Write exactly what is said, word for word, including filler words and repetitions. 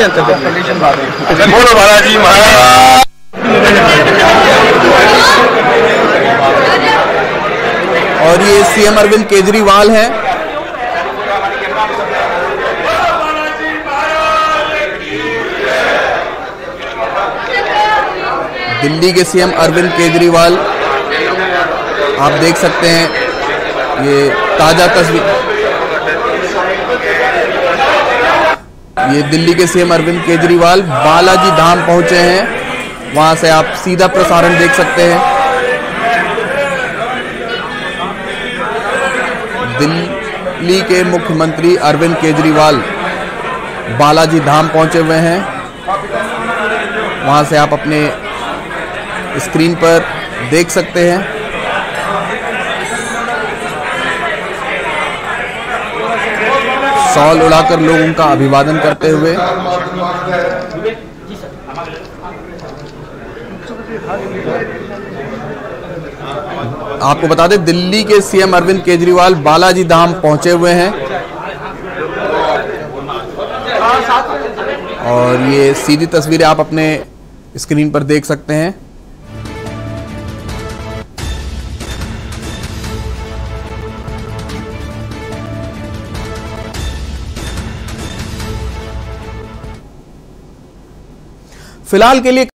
चलते हैं। बोलो बालाजी महाराज। और ये सीएम अरविंद केजरीवाल हैं। दिल्ली के सीएम अरविंद केजरीवाल, आप देख सकते हैं ये ताजा तस्वीर। ये दिल्ली के सीएम अरविंद केजरीवाल बालाजी धाम पहुंचे हैं, वहां से आप सीधा प्रसारण देख सकते हैं। दिल्ली के मुख्यमंत्री अरविंद केजरीवाल बालाजी धाम पहुंचे हुए हैं, वहां से आप अपने स्क्रीन पर देख सकते हैं। शॉल उड़ाकर लोग उनका अभिवादन करते हुए आपको बता दें, दिल्ली के सीएम अरविंद केजरीवाल बालाजी धाम पहुंचे हुए हैं। और ये सीधी तस्वीरें आप अपने स्क्रीन पर देख सकते हैं। फिलहाल के लिए